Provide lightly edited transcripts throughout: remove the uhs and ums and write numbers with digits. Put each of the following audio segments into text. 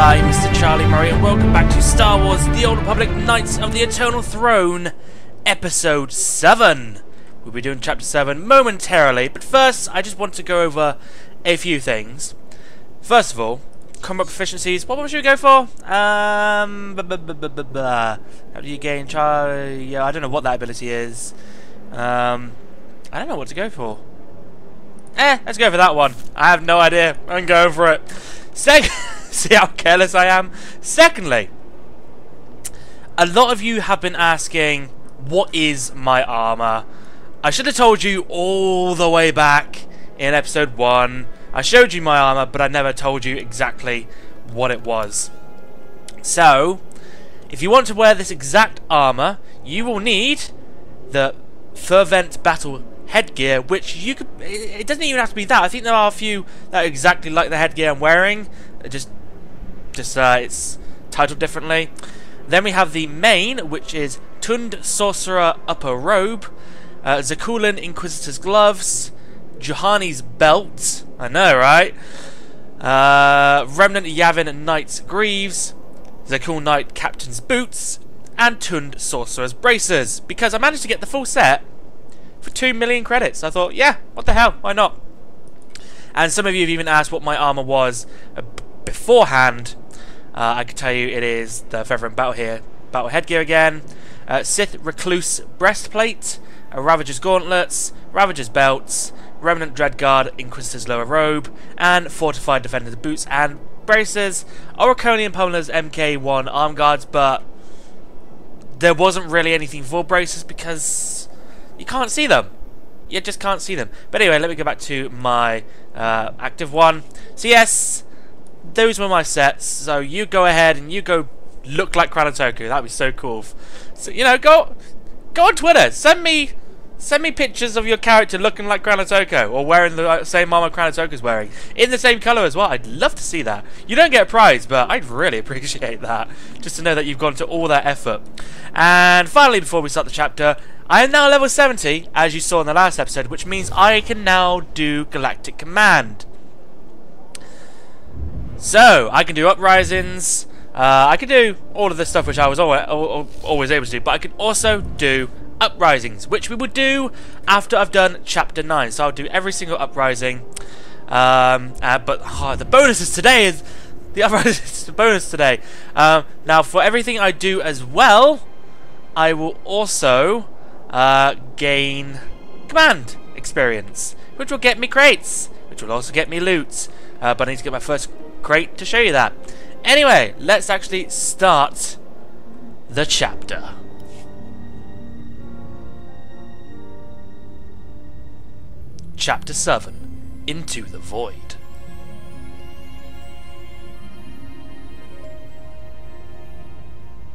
I, Mr. Charlie Murray, and welcome back to Star Wars: The Old Republic, Knights of the Eternal Throne, Episode 7. We'll be doing Chapter 7 momentarily, but first, I just want to go over a few things. First of all, combat proficiencies. What should we go for? How do you gain Charlie? Yeah, I don't know what that ability is. I don't know what to go for. Let's go for that one. I have no idea. I'm going for it. See how careless I am? Secondly, a lot of you have been asking, what is my armor? I should have told you all the way back in episode 1. I showed you my armor, but I never told you exactly what it was. So, if you want to wear this exact armor, you will need the Fervent Battle Headgear, which you could... It doesn't even have to be that. I think there are a few that are exactly like the headgear I'm wearing. It's titled differently. Then we have the main, which is Tund Sorcerer Upper Robe, Zekulin Inquisitor's Gloves, Juhani's Belt, I know, right? Remnant Yavin Knight's Greaves, Zakul Knight Captain's Boots, and Tund Sorcerer's Bracers, because I managed to get the full set for 2 million credits. I thought, yeah, what the hell, why not? And some of you have even asked what my armor was beforehand. I can tell you it is the Fervent Battle Headgear again, Sith Recluse Breastplate, Ravager's Gauntlets, Ravager's Belts, Remnant Dreadguard Inquisitor's Lower Robe, and Fortified Defender's Boots and Bracers, Oraconian Pummelers MK1 Arm Guards, but there wasn't really anything for bracers because you can't see them. You just can't see them. But anyway, let me go back to my active one. So yes, those were my sets. So you go ahead and you go look like Kranotoku. That'd be so cool. So, you know, go on Twitter. Send me pictures of your character looking like Kranotoko, or wearing the same armor Kranotoko's wearing, in the same colour as well. I'd love to see that. You don't get a prize, but I'd really appreciate that, just to know that you've gone to all that effort. And finally, before we start the chapter, I am now level 70, as you saw in the last episode, which means I can now do Galactic Command. So, I can do uprisings, I can do all of the stuff which I was always able to do, but I can also do uprisings, which we would do after I've done Chapter 9. So I'll do every single uprising. The bonus is today. Now, for everything I do as well, I will also gain command experience, which will get me crates, which will also get me loot. But I need to get my first crate to show you that. Anyway, let's actually start the chapter. Chapter 7, Into the Void.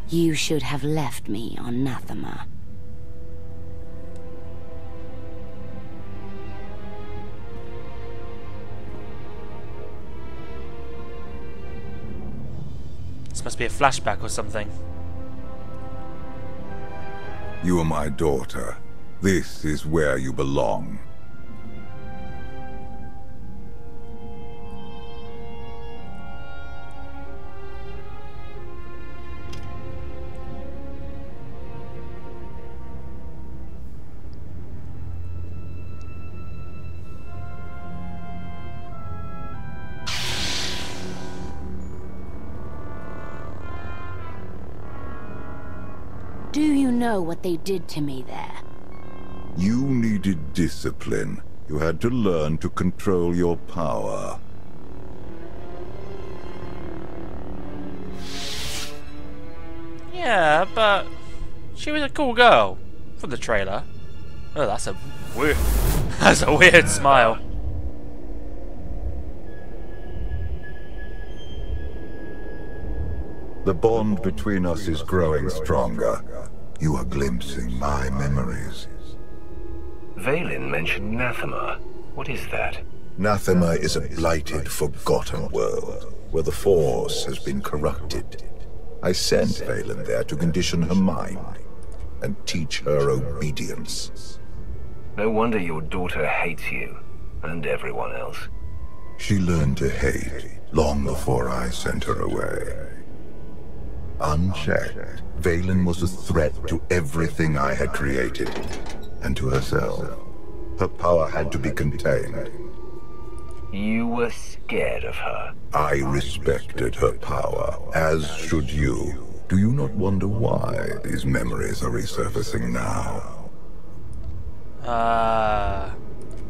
You should have left me on Nathema. This must be a flashback or something. You are my daughter. This is where you belong. Do you know what they did to me there? You needed discipline. You had to learn to control your power. Yeah, but she was a cool girl from the trailer. Oh, that's a weird smile. The bond between us is growing stronger. You are glimpsing my memories. Vaylin mentioned Nathema. What is that? Nathema is a blighted, forgotten world, where the Force has been corrupted. I sent Vaylin there to condition her mind and teach her obedience. No wonder your daughter hates you, and everyone else. She learned to hate long before I sent her away. Unchecked, Vaylin was a threat to everything I had created, and to herself. Her power had to be contained. You were scared of her. I respected her power, as should you. Do you not wonder why these memories are resurfacing now?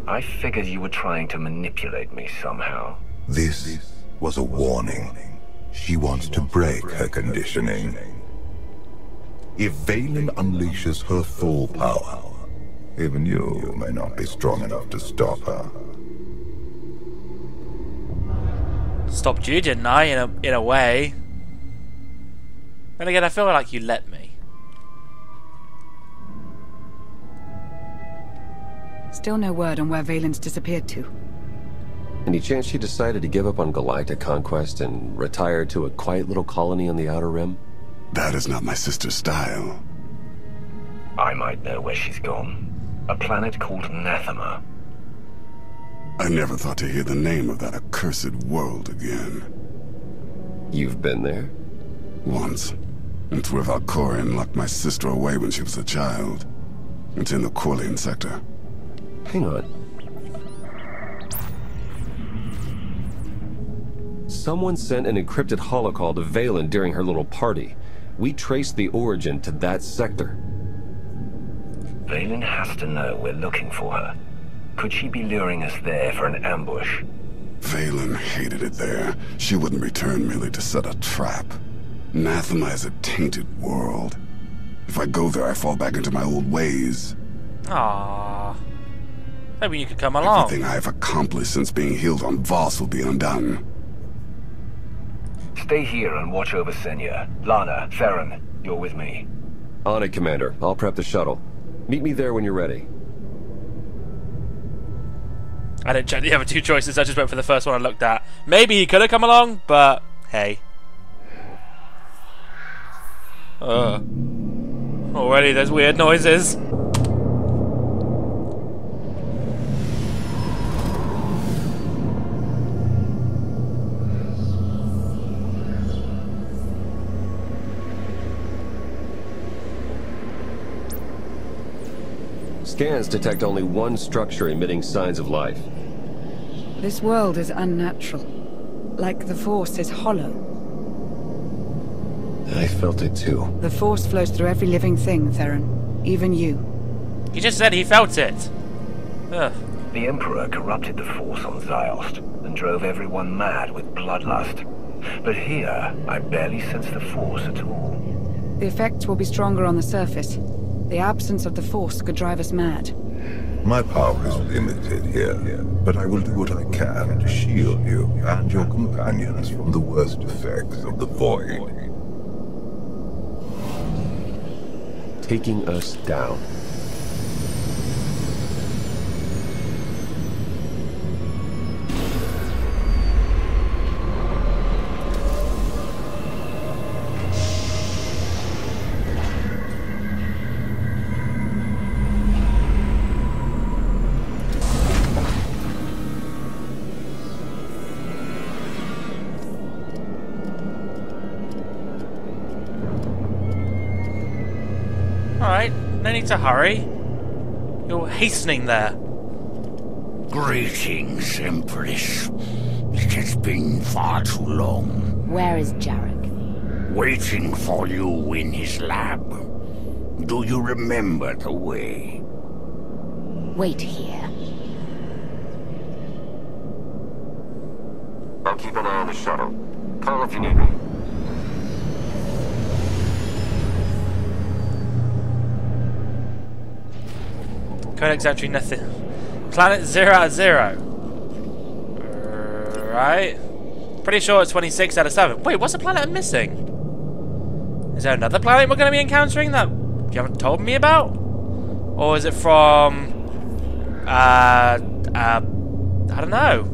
I figured you were trying to manipulate me somehow. This was a warning. She wants to break her conditioning. If Vaylin unleashes her full power, even you may not be strong enough to stop her. Stopped you, didn't I? In a way. And again, I feel like you let me. Still no word on where Valen's disappeared to. Any chance she decided to give up on galactic conquest and retired to a quiet little colony on the Outer Rim? That is not my sister's style. I might know where she's gone. A planet called Nathema. I never thought to hear the name of that accursed world again. You've been there? Once. It's where Valkorion locked my sister away when she was a child. It's in the Quillian Sector. Hang on. Someone sent an encrypted holocall to Vaylin during her little party. We traced the origin to that sector. Vaylin has to know we're looking for her. Could she be luring us there for an ambush? Vaylin hated it there. She wouldn't return merely to set a trap. Nathema is a tainted world. If I go there, I fall back into my old ways. Aww. Maybe you could come along. Everything I have accomplished since being healed on Voss will be undone. Stay here and watch over Senya. Lana, Theron, you're with me. On it, Commander. I'll prep the shuttle. Meet me there when you're ready. I didn't check the other two choices. I just went for the first one I looked at. Maybe he could have come along, but hey. Already there's weird noises. Scans detect only one structure emitting signs of life. This world is unnatural. Like the Force is hollow. I felt it too. The Force flows through every living thing, Theron. Even you. He just said he felt it. Ugh. The Emperor corrupted the Force on Xiost and drove everyone mad with bloodlust. But here, I barely sense the Force at all. The effects will be stronger on the surface. The absence of the Force could drive us mad. My power is limited here, but I will do what I can to shield you and your companions from the worst effects of the Void. Taking us down. Need to hurry. You're hastening there. Greetings, Empress. It has been far too long. Where is Jarek? Waiting for you in his lab. Do you remember the way? Wait here. I'll keep an eye on the shuttle. Call if you need me. Codex entry nothing. Planet 0 out of 0. Right. Pretty sure it's 26 out of 7. Wait, what's the planet I'm missing? Is there another planet we're going to be encountering that you haven't told me about? Or is it from I don't know.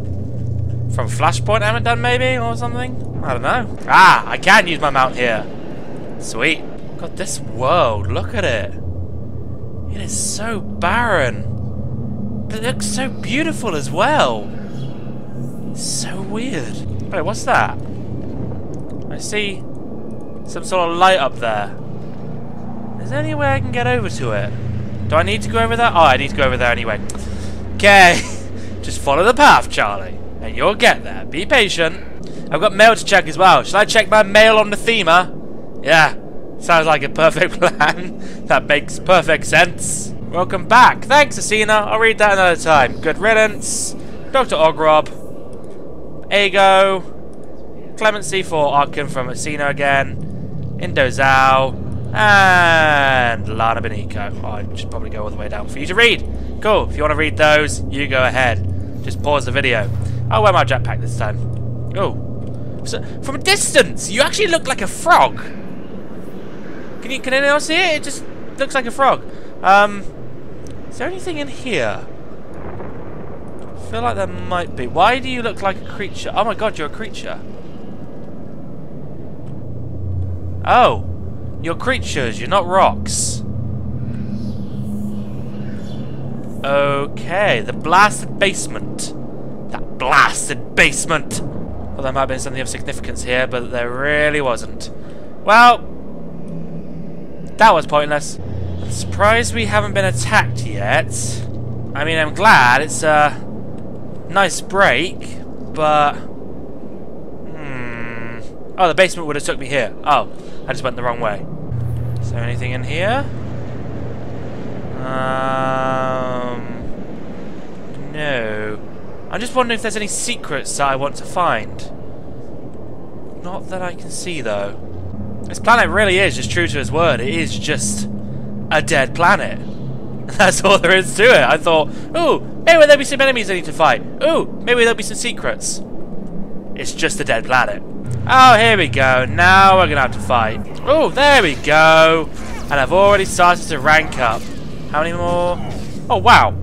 From Flashpoint I haven't done maybe or something? I don't know. Ah, I can use my mount here. Sweet. God, this world. Look at it. It is so barren, but it looks so beautiful as well. It's so weird. Wait, what's that? I see some sort of light up there. Is there any way I can get over to it? Do I need to go over there? Oh, I need to go over there anyway. Okay. Just follow the path, Charlie, and you'll get there. Be patient. I've got mail to check as well. Should I check my mail on Nathema? Yeah. Sounds like a perfect plan. That makes perfect sense. Welcome back. Thanks, Asina. I'll read that another time. Good riddance. Dr. Ogrob. Ago. Clemency for Arkin from Asina again. Indozao. And Lana Beniko. Oh, I should probably go all the way down for you to read. Cool. If you want to read those, you go ahead. Just pause the video. I'll wear my jetpack this time. Oh. So, from a distance, you actually look like a frog. Can anyone else see it? It just looks like a frog. Is there anything in here? I feel like there might be. Why do you look like a creature? Oh my god, you're a creature. Oh. You're creatures, you're not rocks. Okay, the blasted basement. That blasted basement. Well, there might have been something of significance here, but there really wasn't. Well, that was pointless. I'm surprised we haven't been attacked yet. I mean, I'm glad. It's a nice break, but... Hmm... Oh, the basement would have took me here. Oh, I just went the wrong way. Is there anything in here? No. I'm just wondering if there's any secrets that I want to find. Not that I can see, though. This planet really is just true to his word. It is just a dead planet. That's all there is to it. I thought, ooh, maybe there'll be some enemies I need to fight. Ooh, maybe there'll be some secrets. It's just a dead planet. Oh, here we go. Now we're going to have to fight. Ooh, there we go. And I've already started to rank up. How many more? Oh, wow.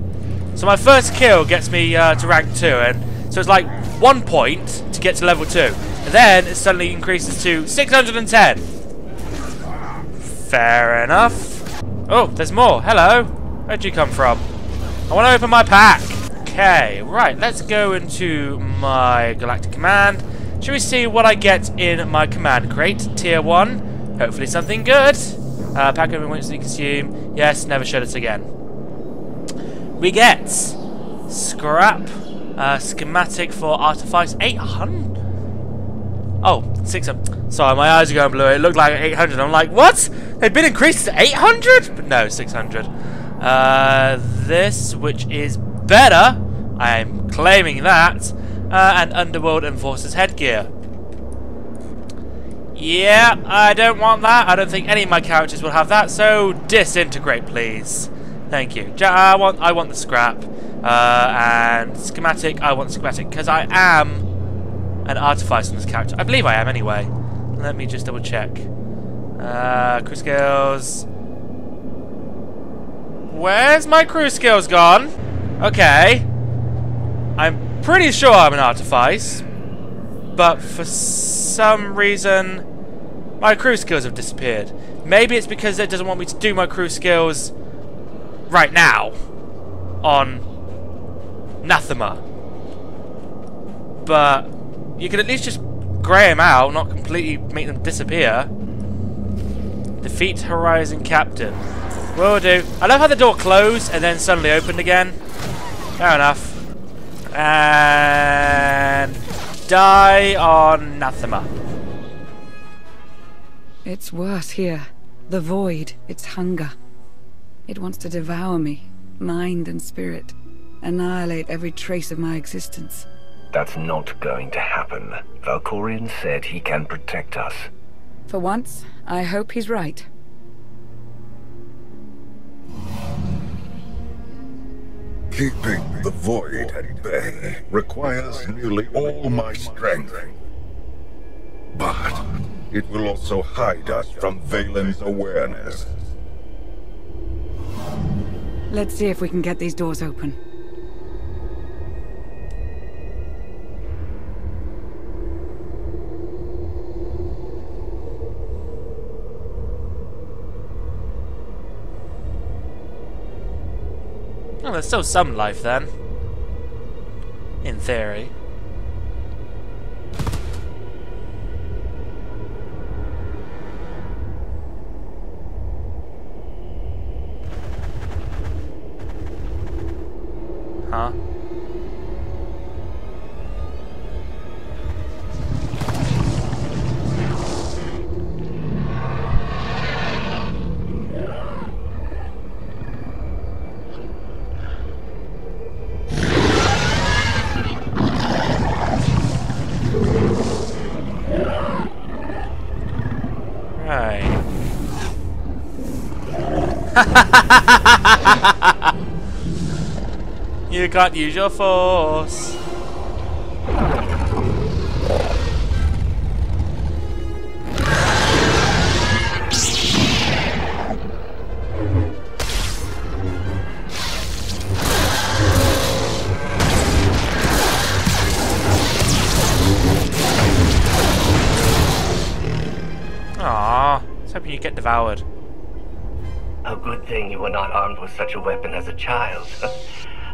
So my first kill gets me to rank 2. And so it's like 1 point to get to level 2. And then it suddenly increases to 610. Fair enough. Oh, there's more. Hello. Where'd you come from? I want to open my pack. Okay, right. Let's go into my Galactic Command. Shall we see what I get in my Command Crate? Tier 1. Hopefully something good. Pack open once you consume. Yes, never shut it again. We get Scrap. Schematic for Artifacts. 800? Oh, 600. Sorry, my eyes are going blue. It looked like 800. I'm like, what? They've been increased to 800? But no, 600. This, which is better. I'm claiming that. And Underworld Enforcer's Headgear. Yeah, I don't want that. I don't think any of my characters will have that. So, disintegrate, please. Thank you. I want the scrap. And schematic. I want schematic. Because I am... an artifice on this character. I believe I am anyway. Let me just double check. Crew skills. Where's my crew skills gone? Okay. I'm pretty sure I'm an artifice. But for some reason, my crew skills have disappeared. Maybe it's because it doesn't want me to do my crew skills right now on Nathema. But you can at least just grey them out, not completely make them disappear. Defeat Horizon Captain. Will do. I love how the door closed and then suddenly opened again. Fair enough. And... die on Nathema. It's worse here. The void, its hunger. It wants to devour me, mind and spirit. Annihilate every trace of my existence. That's not going to happen. Valkorion said he can protect us. For once, I hope he's right. Keeping the void at bay requires nearly all my strength. But it will also hide us from Vaylin's awareness. Let's see if we can get these doors open. Oh, there's still some life then. In theory. huh? You can't use your force. Aww, I was hoping you'd get devoured. A good thing you were not armed with such a weapon as a child.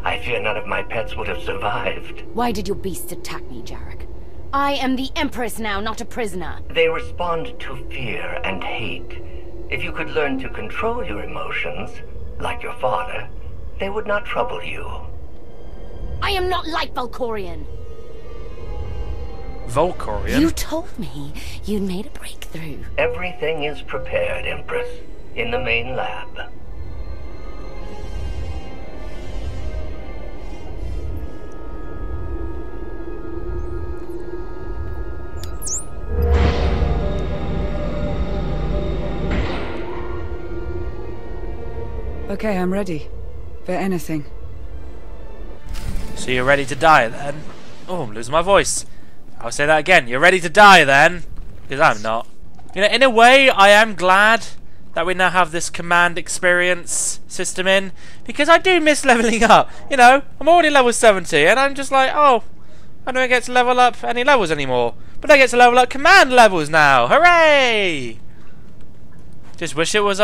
I fear none of my pets would have survived. Why did your beasts attack me, Jarek? I am the Empress now, not a prisoner. They respond to fear and hate. If you could learn to control your emotions, like your father, they would not trouble you. I am not like Valkorion. Valkorion? You told me you'd made a breakthrough. Everything is prepared, Empress. In the main lab. Okay, I'm ready. For anything. So you're ready to die then? Oh, I'm losing my voice. I'll say that again. You're ready to die then? Because I'm not. You know, in a way, I am glad that we now have this command experience system in, because I do miss leveling up. You know, I'm already level 70 and I'm just like, oh, I don't get to level up any levels anymore, but I get to level up command levels now. Hooray! Just wish it was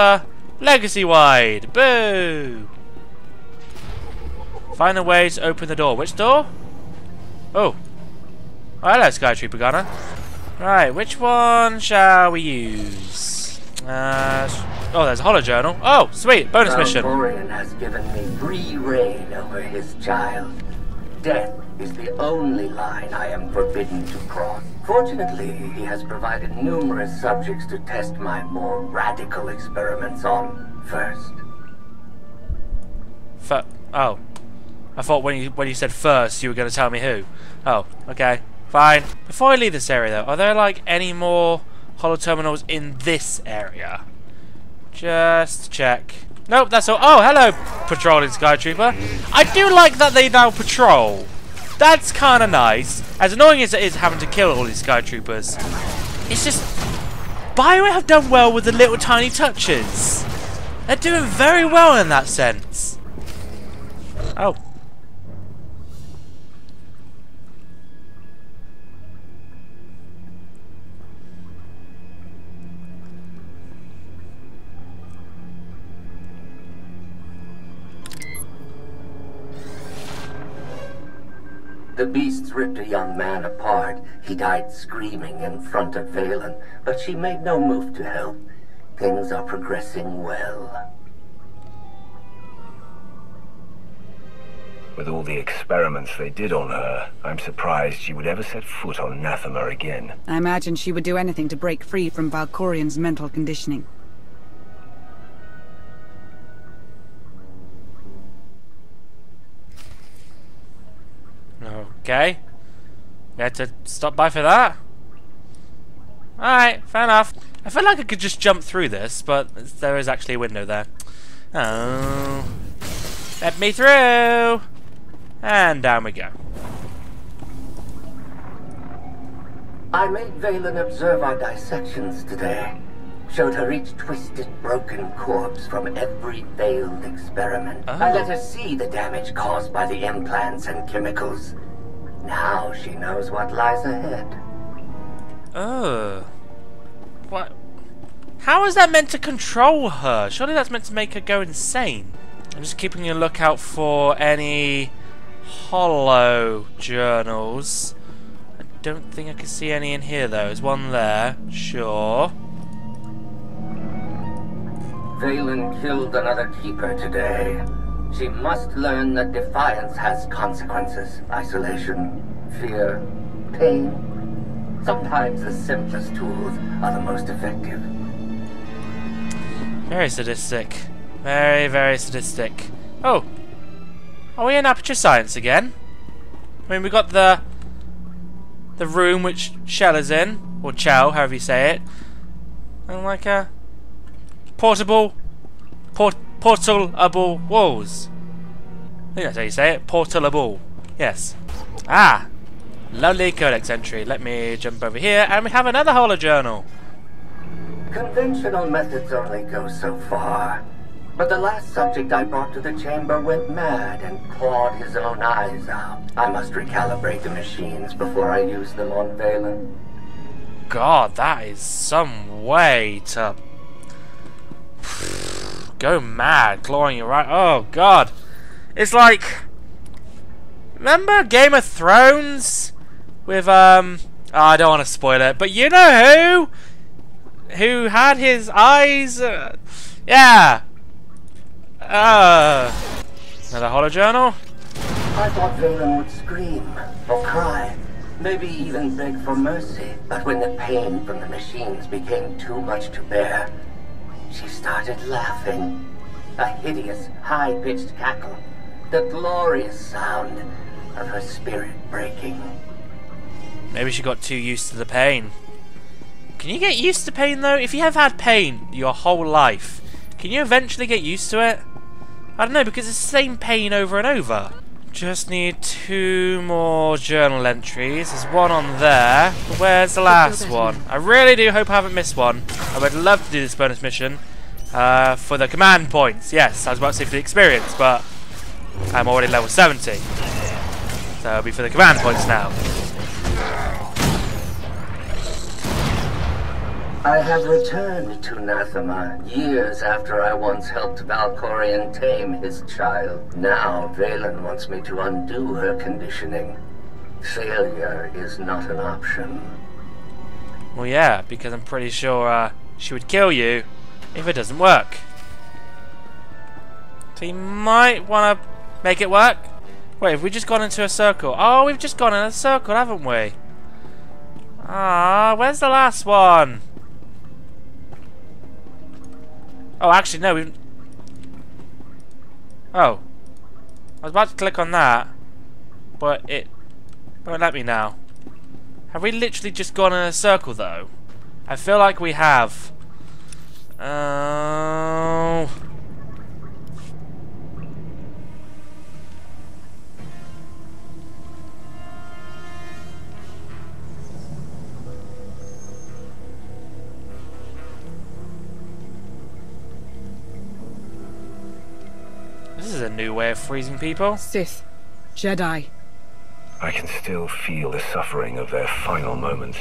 legacy wide. Boo! Find a way to open the door. Which door? Oh, hello, Sky Trooper Gunner. Right, which one shall we use? Oh, there's a holo journal. Oh, sweet, bonus mission. Valkorion has given me free reign over his child. Death is the only line I am forbidden to cross. Fortunately, he has provided numerous subjects to test my more radical experiments on first. Oh, I thought when you said first, you were going to tell me who. Oh, okay, fine. Before I leave this area, though, are there like any more holo terminals in this area? Just check. Nope, that's all. Oh, hello, patrolling Sky Trooper. I do like that they now patrol. That's kind of nice. As annoying as it is having to kill all these Sky Troopers, it's just Bioware have done well with the little tiny touches. They're doing very well in that sense. Oh. The beasts ripped a young man apart. He died screaming in front of Vaylin, but she made no move to help. Things are progressing well. With all the experiments they did on her, I'm surprised she would ever set foot on Nathema again. I imagine she would do anything to break free from Valkorion's mental conditioning. Okay, we had to stop by for that. Alright, fair enough. I feel like I could just jump through this, but there is actually a window there. Oh, let me through! And down we go. I made Vaylin observe our dissections today. Showed her each twisted, broken corpse from every failed experiment. Oh. I let her see the damage caused by the implants and chemicals. Now she knows what lies ahead. Oh. What? How is that meant to control her? Surely that's meant to make her go insane. I'm just keeping a lookout for any holo journals. I don't think I can see any in here, though. There's one there. Sure. Vaylin killed another keeper today. She must learn that defiance has consequences. Isolation, fear, pain. Sometimes the simplest tools are the most effective. Very sadistic. Very, very sadistic. Oh! Are we in Aperture Science again? I mean, we got the room which Shell is in, or Chow, however you say it. And like a portalable walls. I think that's how you say it. Portalable. Yes. Ah! Lovely codex entry. Let me jump over here, and we have another holojournal. Conventional methods only go so far. But the last subject I brought to the chamber went mad and clawed his own eyes out. I must recalibrate the machines before I use them on Vaylin. God, that is some way to go mad, clawing your right. Oh God, it's like, remember Game of Thrones with Oh, I don't want to spoil it, but you know who had his eyes. Yeah. Another holojournal? I thought Vaylin would scream, or cry, maybe even beg for mercy. But when the pain from the machines became too much to bear, she started laughing. A hideous, high-pitched cackle. The glorious sound of her spirit breaking. Maybe she got too used to the pain. Can you get used to pain, though? If you have had pain your whole life, can you eventually get used to it? I don't know, because it's the same pain over and over. Just need two more journal entries. There's one on there. Where's the last one? I really do hope I haven't missed one. I would love to do this bonus mission for the command points. Yes, I was about to say for the experience, but I'm already level 70. So it'll be for the command points now. I have returned to Nathema years after I once helped Valkorion tame his child. Now Vaylin wants me to undo her conditioning. Failure is not an option. Well, yeah, because I'm pretty sure she would kill you if it doesn't work. So you might want to make it work. Wait, have we just gone into a circle? Oh, we've just gone in a circle, haven't we? Ah, where's the last one? Oh, actually, no, we've... Oh. I was about to click on that, but it won't let me now. Have we literally just gone in a circle, though? I feel like we have. Oh. This is a new way of freezing people. Sith, Jedi. I can still feel the suffering of their final moments.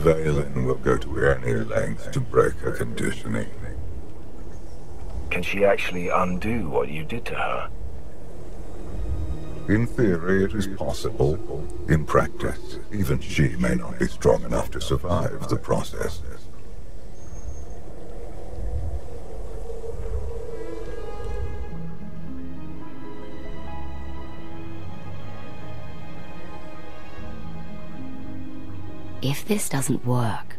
Vaylin will go to any length to break her conditioning. Can she actually undo what you did to her? In theory, it is possible. In practice, even she may not be strong enough to survive the process. If this doesn't work...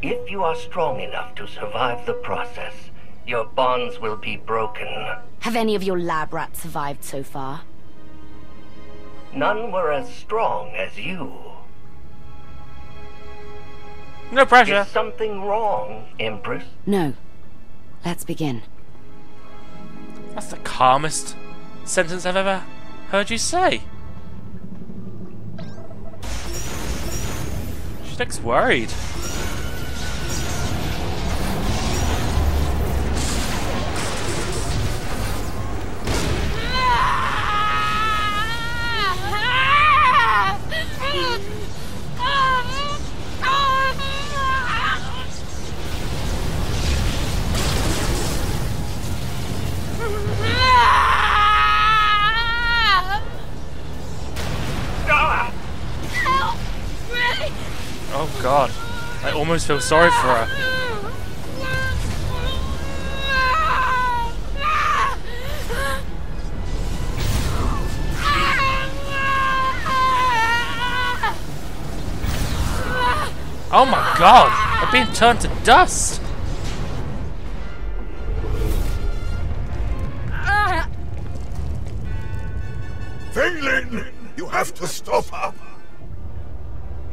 If you are strong enough to survive the process, your bonds will be broken. Have any of your lab rats survived so far? None were as strong as you. No pressure. Is something wrong, Empress? No. Let's begin. That's the calmest sentence I've ever heard you say. She's worried. God, I almost feel sorry for her. Oh my god! I've been turned to dust! Vaylin! You have to stop her!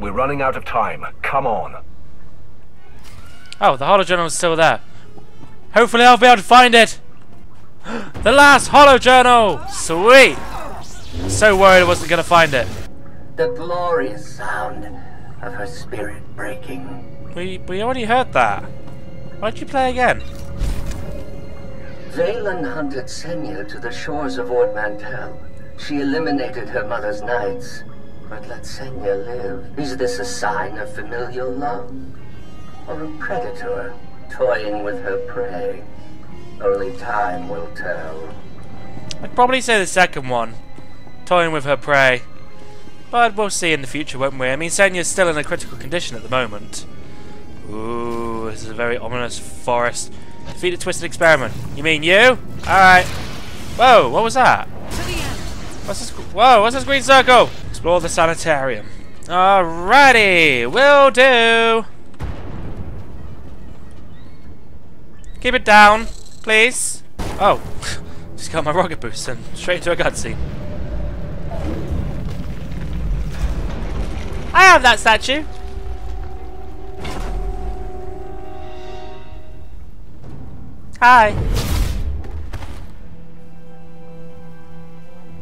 We're running out of time. Come on. Oh, the holojournal is still there. Hopefully I'll be able to find it! The last holojournal! Sweet! So worried I wasn't going to find it. The glorious sound of her spirit breaking. We already heard that. Why don't you play again? Vaylin hunted Senya to the shores of Ord Mantel. She eliminated her mother's knights, but let Senya live. Is this a sign of familial love? Or a predator toying with her prey? Only time will tell. I'd probably say the second one. Toying with her prey. But we'll see in the future, won't we? I mean, Senya's still in a critical condition at the moment. Ooh, this is a very ominous forest. Defeat a twisted experiment. You mean you? Alright. Whoa, what was that? What's this? Whoa, what's this green circle? Explore the sanitarium. Alrighty, will do. Keep it down, please. Oh, just got my rocket boost and straight into a cutscene. I have that statue. Hi.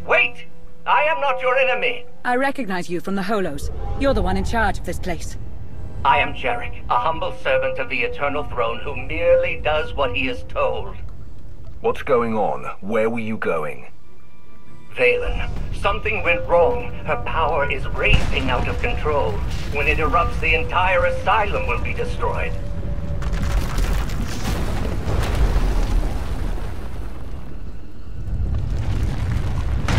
Wait! I am not your enemy! I recognize you from the Holos. You're the one in charge of this place. I am Jarek, a humble servant of the Eternal Throne who merely does what he is told. What's going on? Where were you going? Vaylin, something went wrong. Her power is racing out of control. When it erupts, the entire asylum will be destroyed.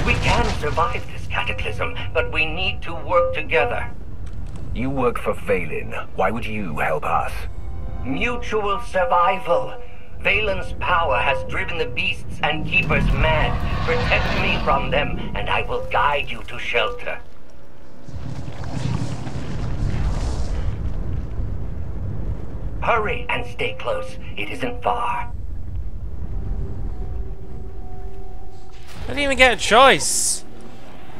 We can survive this cataclysm, but we need to work together. You work for Vaylin. Why would you help us? Mutual survival. Vaylin's power has driven the beasts and keepers mad. Protect me from them, and I will guide you to shelter. Hurry and stay close. It isn't far. I didn't even get a choice.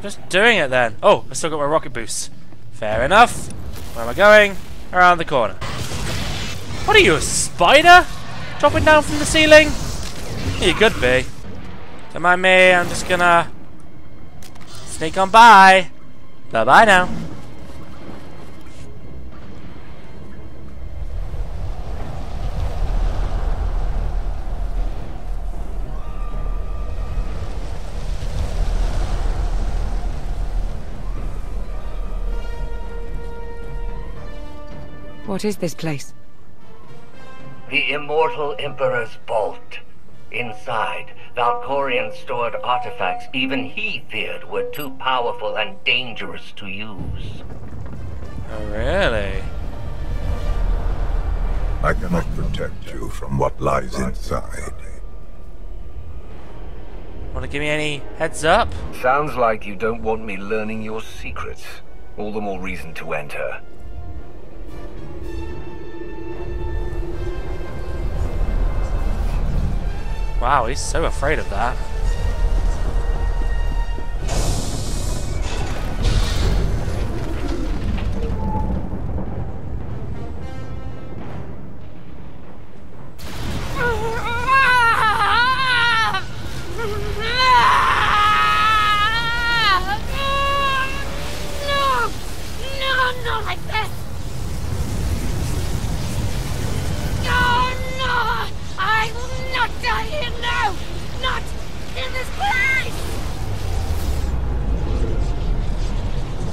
Just doing it then. Oh, I still got my rocket boost. Fair enough. Where am I going? Around the corner. What are you, a spider? Dropping down from the ceiling? You could be. Don't mind me, I'm just gonna sneak on by. Bye bye now. What is this place? The Immortal Emperor's Vault. Inside, Valkorion stored artifacts even he feared were too powerful and dangerous to use. Oh, really? I cannot protect you from what lies inside. Want to give me any heads up? Sounds like you don't want me learning your secrets. All the more reason to enter. Wow, he's so afraid of that.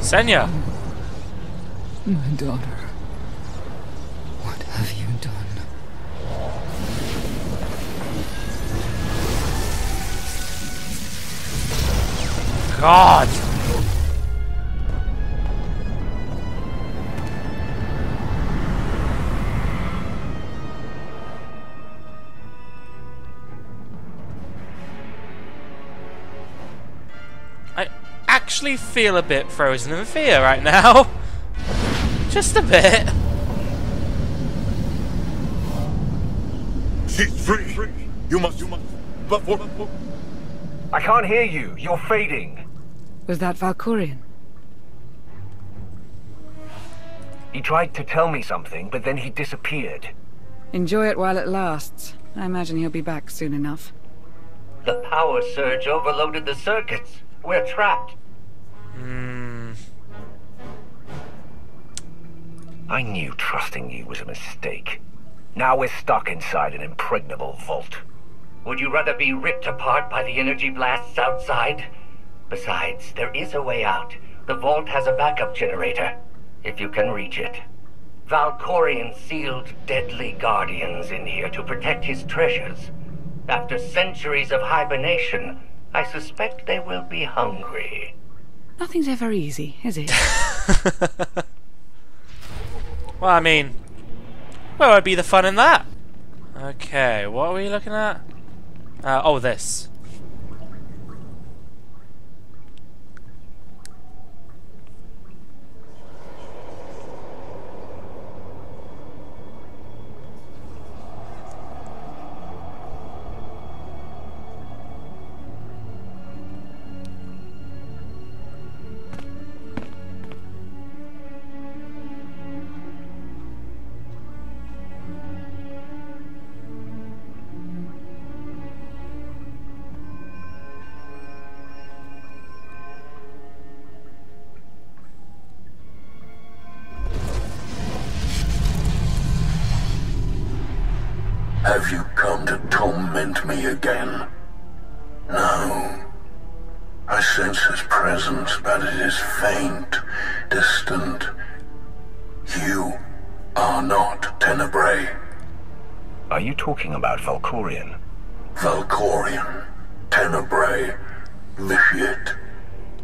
Senya! My daughter, what have you done? God! I actually feel a bit frozen in fear right now. Just a bit. She's free. You must. But I can't hear you. You're fading. Was that Valkorion? He tried to tell me something, but then he disappeared. Enjoy it while it lasts. I imagine he'll be back soon enough. The power surge overloaded the circuits. We're trapped. I knew trusting you was a mistake. Now we're stuck inside an impregnable vault. Would you rather be ripped apart by the energy blasts outside? Besides, there is a way out. The vault has a backup generator, if you can reach it. Valkorion sealed deadly guardians in here to protect his treasures. After centuries of hibernation, I suspect they will be hungry. Nothing's ever easy, is it? Well, I mean, where would be the fun in that? Okay, what are we looking at? Oh, this. Have you come to torment me again? No. I sense his presence, but it is faint, distant. You are not Tenebrae. Are you talking about Valkorion? Valkorion, Tenebrae, Vitiate,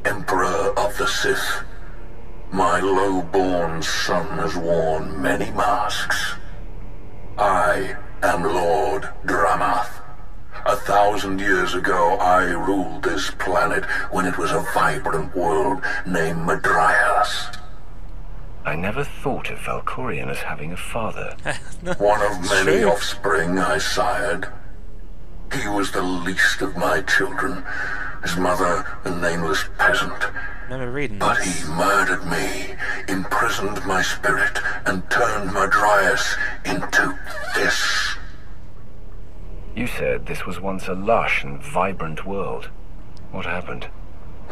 Emperor of the Sith. My low-born son has worn many masks. I am Lord Dramath. 1,000 years ago, I ruled this planet when it was a vibrant world named Madrias. I never thought of Valkorion as having a father. One of many offspring I sired. He was the least of my children. His mother, a nameless peasant. But he murdered me, imprisoned my spirit, and turned Madrias into this. You said this was once a lush and vibrant world. What happened?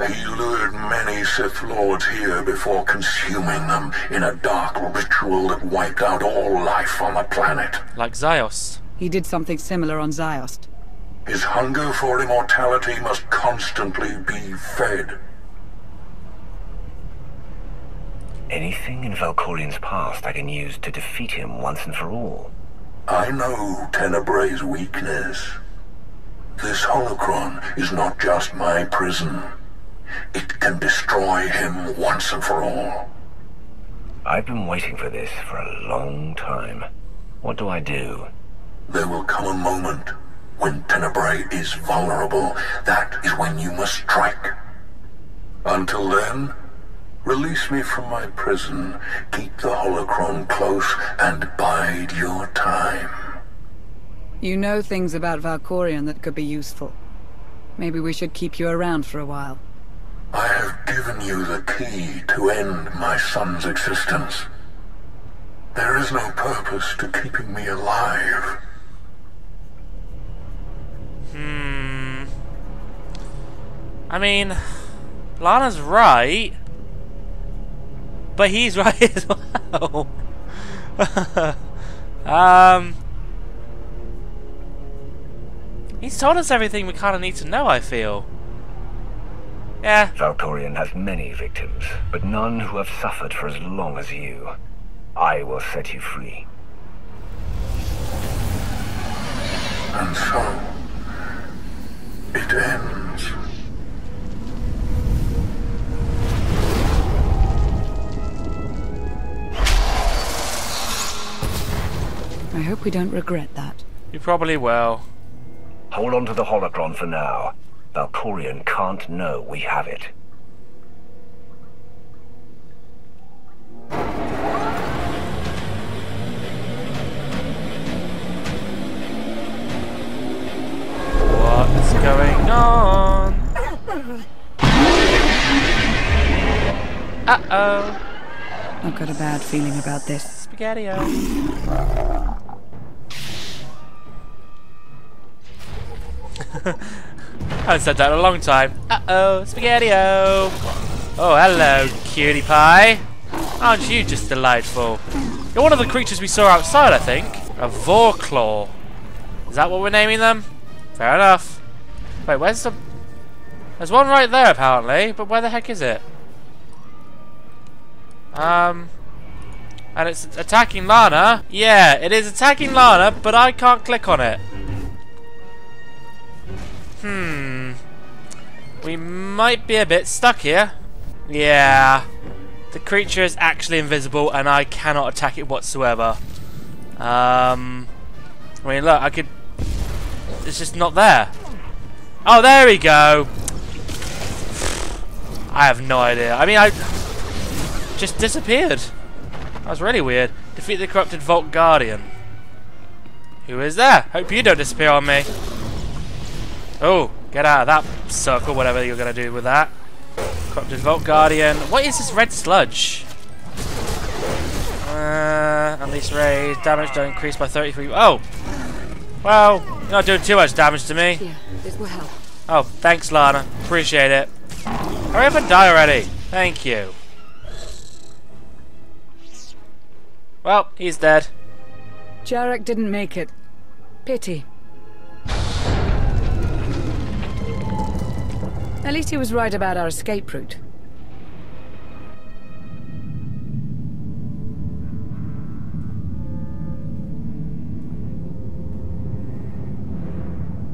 He lured many Sith Lords here before consuming them in a dark ritual that wiped out all life on the planet. Like Xiost. He did something similar on Xiost. His hunger for immortality must constantly be fed. Anything in Valkorion's past I can use to defeat him once and for all. I know Tenebrae's weakness. This holocron is not just my prison. It can destroy him once and for all. I've been waiting for this for a long time. What do I do? There will come a moment when Tenebrae is vulnerable. That is when you must strike. Until then, release me from my prison, keep the holocron close, and bide your time. You know things about Valkorion that could be useful. Maybe we should keep you around for a while. I have given you the key to end my son's existence. There is no purpose to keeping me alive. I mean, Lana's right. But he's right as well. He's told us everything we kind of need to know, I feel. Yeah. Valkorion has many victims, but none who have suffered for as long as you. I will set you free. And so, it ends. I hope we don't regret that. You probably will. Hold on to the holocron for now. Valkorion can't know we have it. on? Uh-oh. I've got a bad feeling about this. Spaghetti-o. I haven't said that in a long time. Uh-oh, spaghetti-o. Oh, hello, cutie pie. Aren't you just delightful? You're one of the creatures we saw outside, I think. A Vorklaw. Is that what we're naming them? Fair enough. Wait, where's the... There's one right there, apparently, but where the heck is it? And it's attacking Lana. Yeah, it is attacking Lana, but I can't click on it. Hmm. We might be a bit stuck here. Yeah. The creature is actually invisible and I cannot attack it whatsoever. I mean, look, I could... It's just not there. Oh, there we go. I have no idea. I mean, I... just disappeared. That was really weird. Defeat the corrupted Vault Guardian. Who is there? Hope you don't disappear on me. Oh, get out of that circle, whatever you're going to do with that. Corrupted Vault Guardian. What is this red sludge? Unleash raid. Damage don't increase by 33. Oh! Well, you're not doing too much damage to me. Yeah, this will help. Oh, thanks, Lana. Appreciate it. Hurry up and die already. Thank you. Well, he's dead. Jarek didn't make it. Pity. At least he was right about our escape route.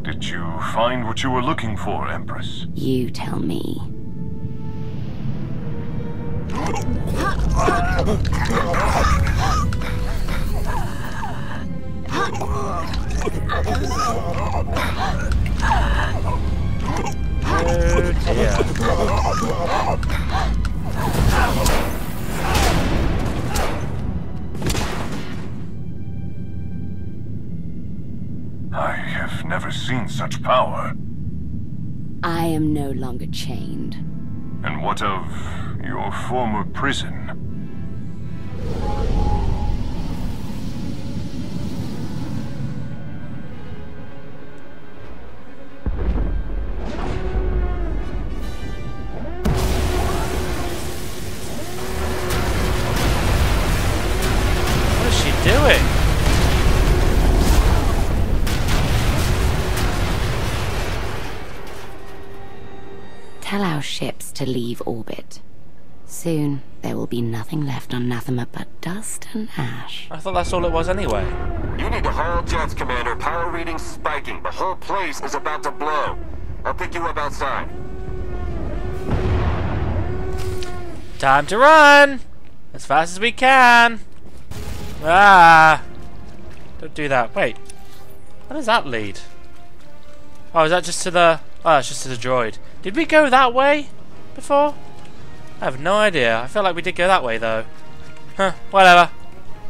Did you find what you were looking for, Empress? You tell me. I have never seen such power. I am no longer chained. And what of your former prison? Tell our ships to leave orbit. Soon, there will be nothing left on Nathema but dust and ash. I thought that's all it was anyway. You need to haul jets, Commander. Power reading's spiking. The whole place is about to blow. I'll pick you up outside. Time to run! As fast as we can! Ah! Don't do that. Wait. Where does that lead? Oh, is that just to the... Oh, it's just to the droid. Did we go that way before? I have no idea. I feel like we did go that way, though. Huh, whatever.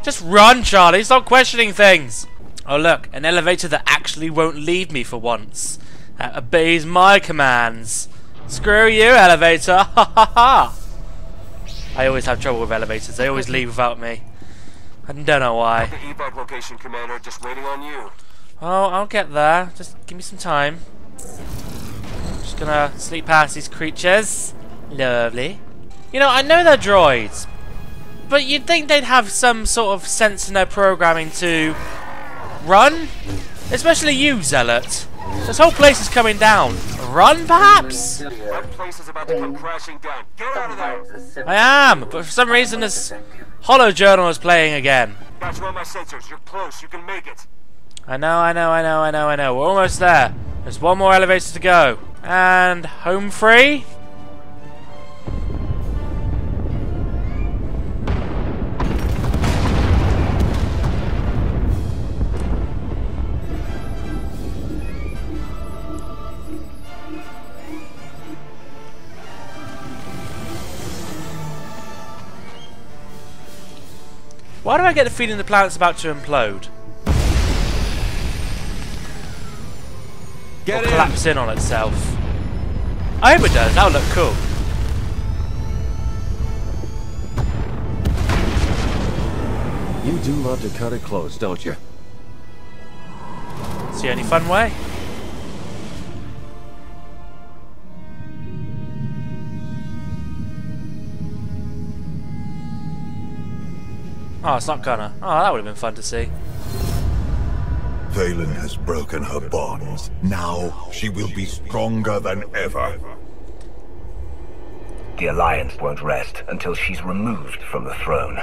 Just run, Charlie. Stop questioning things. Oh, look. An elevator that actually won't leave me for once. That obeys my commands. Screw you, elevator. Ha ha ha. I always have trouble with elevators. They always leave without me. I don't know why. The evac location, Commander. Just waiting on you. Oh, I'll get there. Just give me some time. Just gonna sneak past these creatures. Lovely. You know, I know they're droids, but you'd think they'd have some sort of sense in their programming to run? Especially you, Zealot. This whole place is coming down. Run, perhaps? That place is about to come crashing down. Get out of there! I am, but for some reason this holojournal is playing again. Got you on my sensors. You're close. You can make it. I know. We're almost there. There's one more elevator to go. And home free. Why do I get the feeling the planet's about to implode? Get it! Collapse in on itself. I hope it does, that'll look cool. You do love to cut it close, don't you? It's the only fun way. Oh, it's not gonna. Oh, that would have been fun to see. Vaylin has broken her bonds. Now she will be stronger than ever. The Alliance won't rest until she's removed from the throne.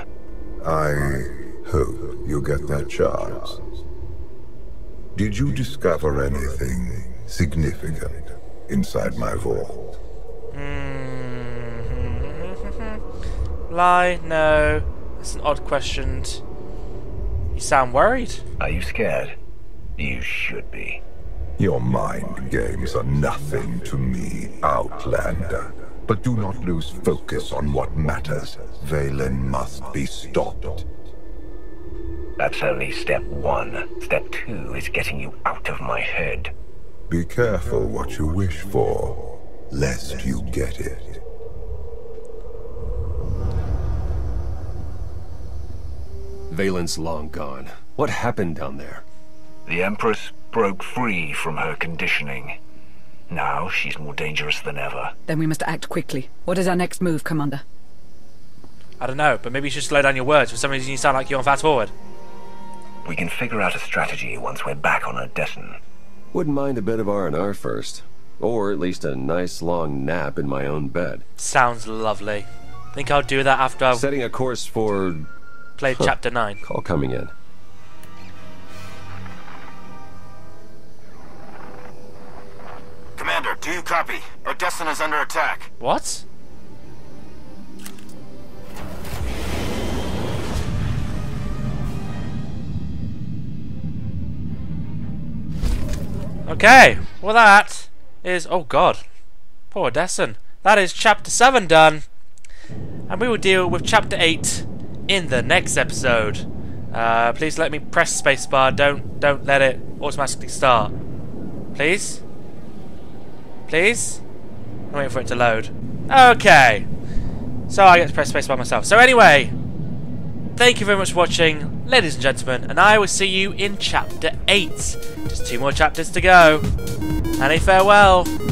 I hope you get that chance. Did you discover anything significant inside my vault? Lie, no. That's an odd question. You sound worried. Are you scared? You should be. Your mind games are nothing to me, Outlander. But do not lose focus on what matters. Vaylin must be stopped. That's only step one. Step two is getting you out of my head. Be careful what you wish for, lest you get it. Valen's long gone. What happened down there? The Empress broke free from her conditioning. Now she's more dangerous than ever. Then we must act quickly. What is our next move, Commander? I don't know, but maybe you should slow down your words. For some reason you sound like you're on fast forward. We can figure out a strategy once we're back on Odessen. Wouldn't mind a bit of R&R first. Or at least a nice long nap in my own bed. Sounds lovely. Think I'll do that after I've... setting a course for... played Chapter 9. Call coming in. Commander, do you copy? Odessen is under attack. What? Okay, well that is... oh god. Poor Odessen. That is Chapter 7 done. And we will deal with Chapter 8 in the next episode. Please let me press spacebar. Don't let it automatically start. Please? Please? I'm waiting for it to load. Okay. So I get to press spacebar myself. So anyway, thank you very much for watching, ladies and gentlemen, and I will see you in Chapter 8. Just 2 more chapters to go. And a farewell.